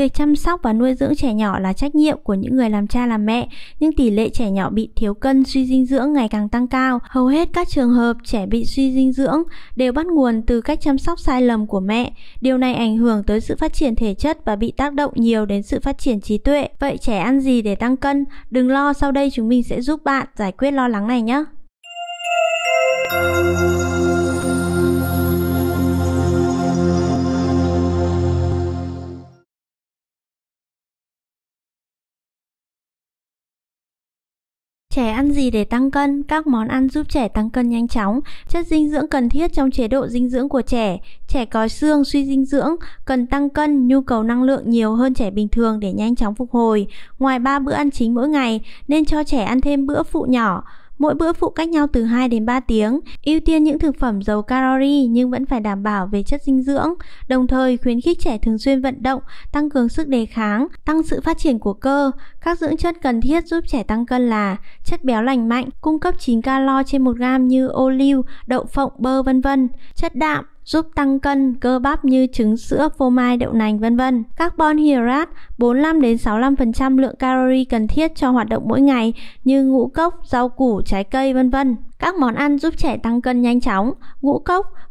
Việc chăm sóc và nuôi dưỡng trẻ nhỏ là trách nhiệm của những người làm cha làm mẹ, nhưng tỷ lệ trẻ nhỏ bị thiếu cân, suy dinh dưỡng ngày càng tăng cao. Hầu hết các trường hợp trẻ bị suy dinh dưỡng đều bắt nguồn từ cách chăm sóc sai lầm của mẹ. Điều này ảnh hưởng tới sự phát triển thể chất và bị tác động nhiều đến sự phát triển trí tuệ. Vậy trẻ ăn gì để tăng cân? Đừng lo, sau đây chúng mình sẽ giúp bạn giải quyết lo lắng này nhé. Trẻ ăn gì để tăng cân? Các món ăn giúp trẻ tăng cân nhanh chóng. Chất dinh dưỡng cần thiết trong chế độ dinh dưỡng của trẻ. Trẻ có xương suy dinh dưỡng, cần tăng cân, nhu cầu năng lượng nhiều hơn trẻ bình thường để nhanh chóng phục hồi. Ngoài 3 bữa ăn chính mỗi ngày, nên cho trẻ ăn thêm bữa phụ nhỏ. Mỗi bữa phụ cách nhau từ 2 đến 3 tiếng, ưu tiên những thực phẩm giàu calori nhưng vẫn phải đảm bảo về chất dinh dưỡng. Đồng thời khuyến khích trẻ thường xuyên vận động, tăng cường sức đề kháng, tăng sự phát triển của cơ. Các dưỡng chất cần thiết giúp trẻ tăng cân là chất béo lành mạnh, cung cấp 9 calo trên 1 gram như ô liu, đậu phộng, bơ vân vân. Chất đạm giúp tăng cân cơ bắp như trứng, sữa, phô mai, đậu nành vân vân. Carbon hydrate 45 đến 65% lượng calori cần thiết cho hoạt động mỗi ngày như ngũ cốc, rau củ, trái cây vân vân. Các món ăn giúp trẻ tăng cân nhanh chóng.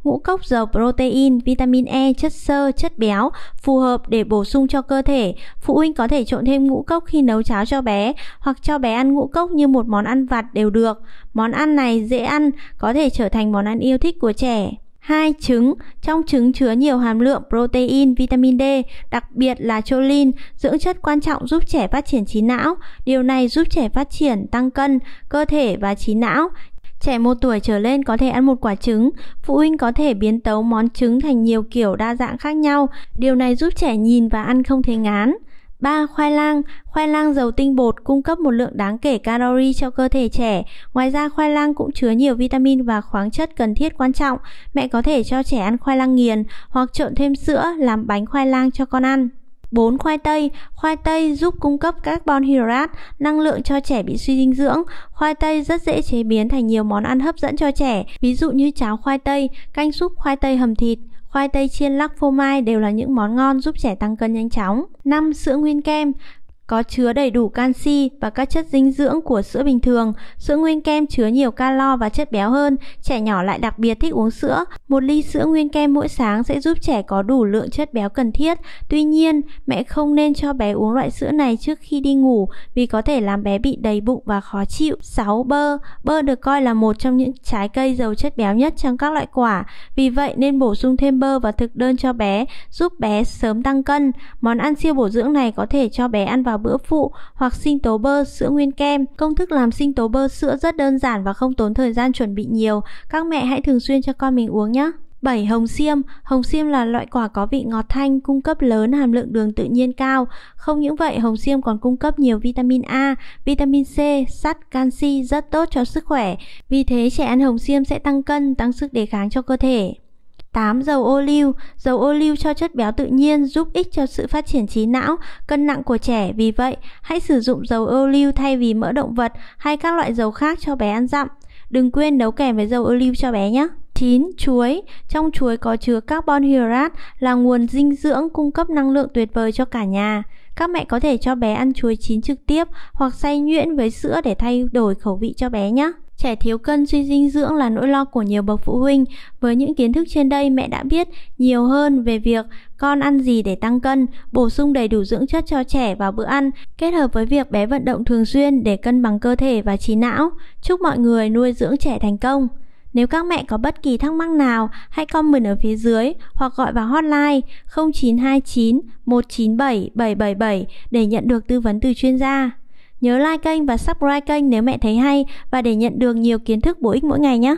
Ngũ cốc giàu protein, vitamin E, chất xơ, chất béo phù hợp để bổ sung cho cơ thể. Phụ huynh có thể trộn thêm ngũ cốc khi nấu cháo cho bé hoặc cho bé ăn ngũ cốc như một món ăn vặt đều được. Món ăn này dễ ăn, có thể trở thành món ăn yêu thích của trẻ. 2. Trứng. Trong trứng chứa nhiều hàm lượng protein, vitamin D, đặc biệt là choline, dưỡng chất quan trọng giúp trẻ phát triển trí não. Điều này giúp trẻ phát triển, tăng cân, cơ thể và trí não. Trẻ 1 tuổi trở lên có thể ăn một quả trứng. Phụ huynh có thể biến tấu món trứng thành nhiều kiểu đa dạng khác nhau. Điều này giúp trẻ nhìn và ăn không thấy ngán. 3. Khoai lang giàu tinh bột cung cấp một lượng đáng kể calori cho cơ thể trẻ. Ngoài ra khoai lang cũng chứa nhiều vitamin và khoáng chất cần thiết quan trọng. Mẹ có thể cho trẻ ăn khoai lang nghiền hoặc trộn thêm sữa làm bánh khoai lang cho con ăn. 4. Khoai tây giúp cung cấp carbon hydrate, năng lượng cho trẻ bị suy dinh dưỡng. Khoai tây rất dễ chế biến thành nhiều món ăn hấp dẫn cho trẻ, ví dụ như cháo khoai tây, canh súp khoai tây hầm thịt. Khoai tây chiên lắc phô mai đều là những món ngon giúp trẻ tăng cân nhanh chóng. 5. Sữa nguyên kem có chứa đầy đủ canxi và các chất dinh dưỡng của sữa bình thường. Sữa nguyên kem chứa nhiều calo và chất béo hơn. Trẻ nhỏ lại đặc biệt thích uống sữa. 1 ly sữa nguyên kem mỗi sáng sẽ giúp trẻ có đủ lượng chất béo cần thiết. Tuy nhiên, mẹ không nên cho bé uống loại sữa này trước khi đi ngủ vì có thể làm bé bị đầy bụng và khó chịu. 6. Bơ được coi là một trong những trái cây giàu chất béo nhất trong các loại quả. Vì vậy nên bổ sung thêm bơ vào thực đơn cho bé, giúp bé sớm tăng cân. Món ăn siêu bổ dưỡng này có thể cho bé ăn vào bữa phụ hoặc sinh tố bơ sữa nguyên kem. Công thức làm sinh tố bơ sữa rất đơn giản và không tốn thời gian chuẩn bị nhiều. Các mẹ hãy thường xuyên cho con mình uống nhé. 7. Hồng xiêm là loại quả có vị ngọt thanh, cung cấp lớn hàm lượng đường tự nhiên cao. Không những vậy, hồng xiêm còn cung cấp nhiều vitamin A, vitamin C, sắt, canxi rất tốt cho sức khỏe. Vì thế trẻ ăn hồng xiêm sẽ tăng cân, tăng sức đề kháng cho cơ thể. 8. Dầu ô liu cho chất béo tự nhiên, giúp ích cho sự phát triển trí não, cân nặng của trẻ. Vì vậy, hãy sử dụng dầu ô liu thay vì mỡ động vật hay các loại dầu khác cho bé ăn dặm. Đừng quên nấu kèm với dầu ô liu cho bé nhé. 9. Chuối. Trong chuối có chứa carbon hydrate, là nguồn dinh dưỡng cung cấp năng lượng tuyệt vời cho cả nhà. Các mẹ có thể cho bé ăn chuối chín trực tiếp hoặc xay nhuyễn với sữa để thay đổi khẩu vị cho bé nhé. Trẻ thiếu cân suy dinh dưỡng là nỗi lo của nhiều bậc phụ huynh. Với những kiến thức trên đây, mẹ đã biết nhiều hơn về việc con ăn gì để tăng cân, bổ sung đầy đủ dưỡng chất cho trẻ vào bữa ăn, kết hợp với việc bé vận động thường xuyên để cân bằng cơ thể và trí não. Chúc mọi người nuôi dưỡng trẻ thành công. Nếu các mẹ có bất kỳ thắc mắc nào, hãy comment ở phía dưới hoặc gọi vào hotline 0929 197 777 để nhận được tư vấn từ chuyên gia. Nhớ like kênh và subscribe kênh nếu mẹ thấy hay và để nhận được nhiều kiến thức bổ ích mỗi ngày nhé.